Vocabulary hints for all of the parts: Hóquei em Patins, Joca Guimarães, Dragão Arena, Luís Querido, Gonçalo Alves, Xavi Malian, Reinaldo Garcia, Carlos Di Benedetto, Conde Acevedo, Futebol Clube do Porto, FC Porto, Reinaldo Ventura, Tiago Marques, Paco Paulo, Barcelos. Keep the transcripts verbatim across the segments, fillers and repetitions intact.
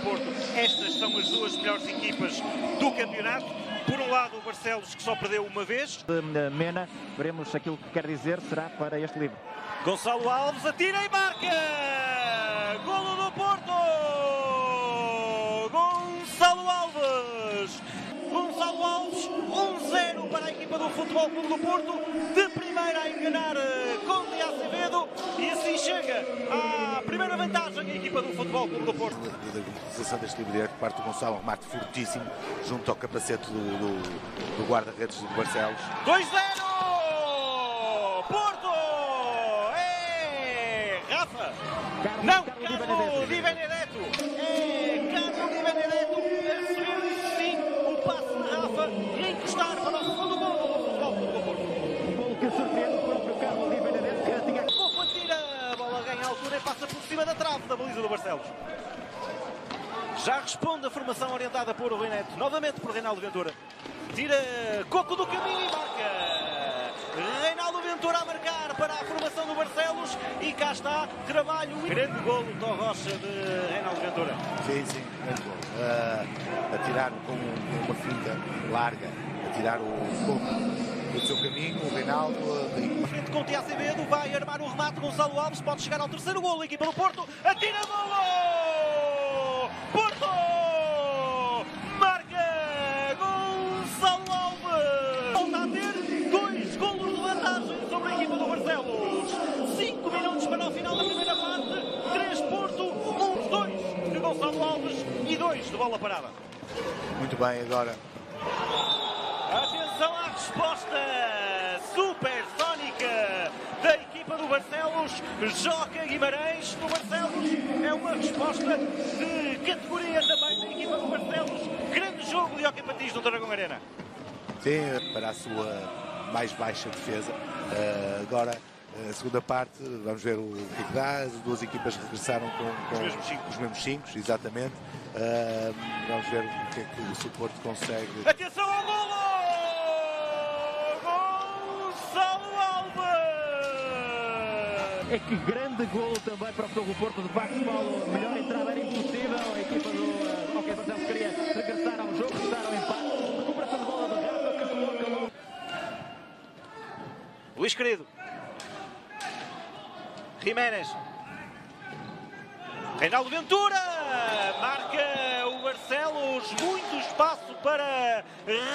Porto. Estas são as duas melhores equipas do campeonato. Por um lado, o Barcelos, que só perdeu uma vez. Mena, veremos aquilo que quer dizer, será para este livro. Gonçalo Alves atira e marca! Golo do Porto! Gonçalo Alves! Gonçalo Alves, um zero para a equipa do Futebol Clube do Porto. De primeira a enganar Conde Acevedo. E assim chega à primeira vantagem da equipa do Futebol Clube do Porto. Da concretização deste livre direto, parte do Gonçalo, um remate fortíssimo, junto ao capacete do, do, do guarda-redes do Barcelos. dois zero! Porto! É Rafa! Carlos, Não! Carlos Di Benedetto! É Carlos Di Benedetto! É passe de Rafa, reencostar para o segundo gol do Futebol Clube do Porto. Um gol que surpreende o próprio Carlos Di Benedetto, que já tinha... Pouco atira, a bola ganha a altura e passa por cima da trave da baliza do Barcelos. Já responde a formação orientada por Reinaldo, novamente por Reinaldo Ventura. Tira Coco do caminho e marca. Reinaldo Ventura a marcar para a formação do Barcelos e cá está, trabalho. Grande golo do Rocha de Reinaldo Ventura. Sim, sim, grande golo. Uh, a tirar com uma finta larga, a tirar o corpo do seu caminho, o Reinaldo. Uh, frente com o Tiago Marques, vai armar o remate, Gonçalo Alves pode chegar ao terceiro golo, a equipa do Porto, atira golo! Porto! Marca! Gonçalo Alves! Volta a ter dois golos de vantagem sobre a equipa do Barcelos. Cinco minutos para o final da primeira parte, três Porto, um, dois. Gonçalo Alves e dois de bola parada. Muito bem, agora. Atenção à resposta supersónica da equipa do Barcelos. Joca Guimarães do Barcelos. É uma resposta de categoria também da equipa do Barcelos. Grande jogo de Hóquei em Patins do Dragão Arena. Sim, para a sua mais baixa defesa. Uh, agora... A segunda parte, vamos ver o que dá. As duas equipas regressaram com, com os mesmos cinco, exatamente. Uh, vamos ver o que é que o suporte consegue. Atenção ao golo! Gonçalo Alves! É que grande golo também para o Futebol Clube do Porto de Paco Paulo. Melhor entrada era impossível. A equipa do Hóquei em Patins queria regressar ao jogo, regressar ao empate. Recuperação de bola do Rafa, que coloca no... Luís Querido. Jiménez, Reinaldo Ventura, marca o Barcelos, muito espaço para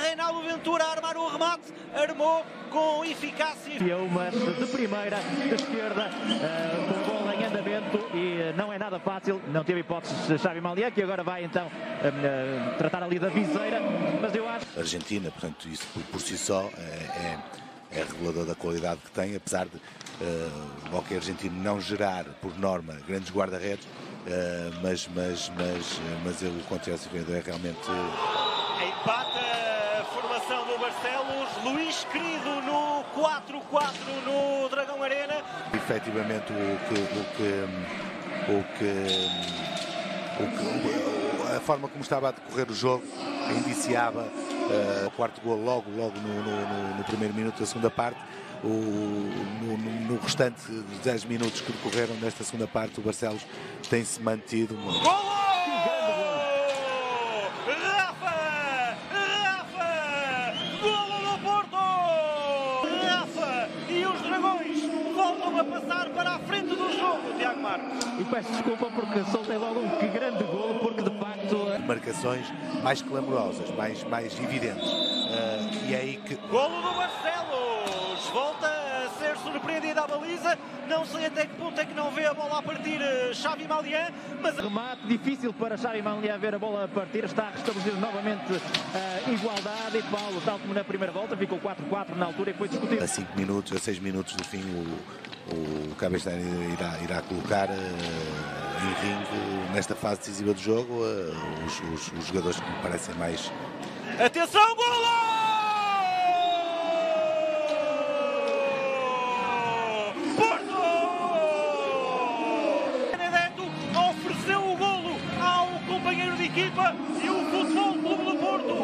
Reinaldo Ventura armar o remate, armou com eficácia. E é uma de primeira, de esquerda, uh, com bola em andamento e não é nada fácil, não teve hipóteses Xavi Malian, que agora vai então uh, tratar ali da viseira, mas eu acho... Argentina, portanto, isso por, por si só é... é... é revelador da qualidade que tem, apesar de uh, o hóquei argentino não gerar, por norma, grandes guarda-redes, uh, mas, mas, mas, mas ele, o Conde Acevedo, é realmente... Empata a formação do Barcelos, Luís Querido no quatro quatro no Dragão Arena. Efetivamente, o que... O que, o que, o que a forma como estava a decorrer o jogo indiciava... Uh, o quarto gol logo, logo no, no, no primeiro minuto da segunda parte. O, no, no, no restante dos dez minutos que decorreram nesta segunda parte, o Barcelos tem-se mantido. Golo! Rafa! Rafa! Golo do Porto! Rafa! E os Dragões voltam a passar para a frente do jogo, Tiago Marques. E peço desculpa porque soltei logo um que grande golo, porque de facto... Marcações mais clamorosas, mais, mais evidentes. Uh, e é aí que... Golo do Barcelos! Volta a ser surpreendida a baliza. Não sei até que ponto é que não vê a bola a partir Xavi Malian, mas... Remate difícil para Xavi Malian ver a bola a partir. Está a restabelecer novamente a igualdade. E Paulo, tal como na primeira volta, ficou quatro quatro na altura e foi discutido. A cinco minutos, a seis minutos do fim, o, o Cabeça irá, irá colocar... Uh... em ringue, nesta fase decisiva do jogo, uh, os, os, os jogadores que me parecem mais... Atenção, golo! Porto! Benedetto ofereceu o golo ao companheiro de equipa e o Futebol Clube do Porto.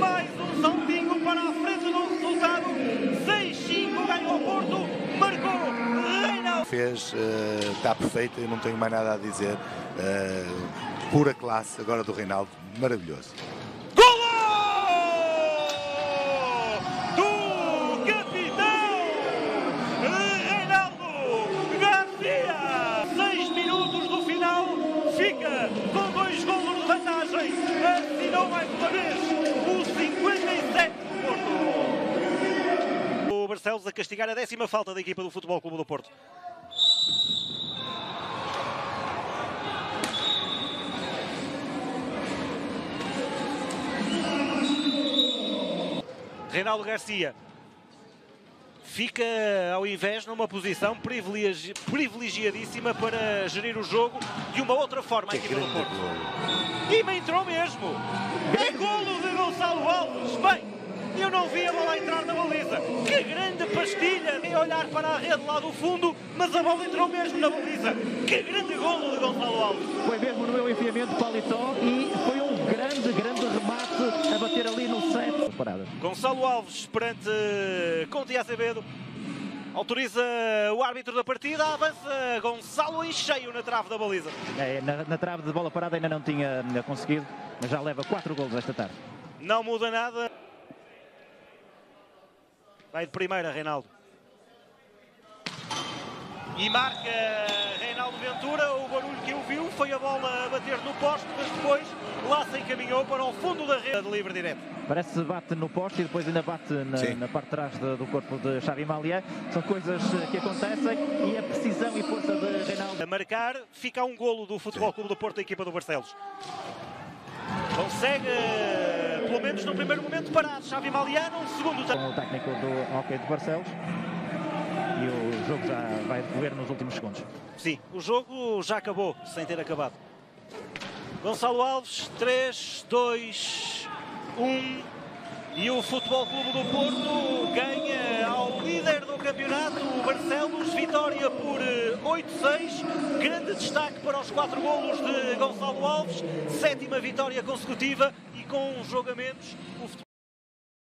Mais um saltinho para a frente do resultado. seis cinco ganhou o Porto, marcou... fez, uh, está perfeita, eu não tenho mais nada a dizer. Uh, Pura classe agora do Reinaldo, maravilhoso. Golo do capitão Reinaldo Garcia. Seis minutos do final, fica com dois golos de vantagem. Assinou mais uma vez o cinquenta e sete do Porto. O Barcelos a castigar a décima falta da equipa do Futebol Clube do Porto. Reinaldo Garcia fica ao invés numa posição privilegi privilegiadíssima para gerir o jogo de uma outra forma aqui pelo Porto. E entrou mesmo! É golo de Gonçalo Alves! Bem, eu não vi a bola entrar na baliza. Que grande pastilha de olhar para a rede lá do fundo, mas a bola entrou mesmo na baliza. Que grande golo de Gonçalo Alves! Foi mesmo no meu enfiamento paletó e foi um grande, grande remate a bater ali no centro. Parada. Gonçalo Alves perante Conde Acevedo. Autoriza o árbitro da partida, avança Gonçalo em cheio na trave da baliza. É, na, na trave de bola parada ainda não tinha, não tinha conseguido, mas já leva quatro golos esta tarde. Não muda nada. Vai de primeira, Reinaldo. E marca Reinaldo Ventura. O barulho que ouviu foi a bola a bater no poste, mas depois lá se encaminhou para o fundo da rede de livre direto. Parece que bate no poste e depois ainda bate na, na parte de trás de, do corpo de Xavi Malian. São coisas que acontecem e a precisão e força de Reinaldo. A marcar fica um golo do Futebol Clube do Porto, da equipa do Barcelos. Consegue... pelo menos no primeiro momento parado, Xavi Malian, um segundo... Com o técnico do Hóquei de Barcelos, e o jogo já vai decorrer nos últimos segundos. Sim, o jogo já acabou, sem ter acabado. Gonçalo Alves, três, dois, um, e o Futebol Clube do Porto ganha ao líder do campeonato, o Barcelos, vitória por oito a seis, grande destaque para os quatro golos de Gonçalo Alves, sétima vitória consecutiva, com um jogo a menos, o futebol.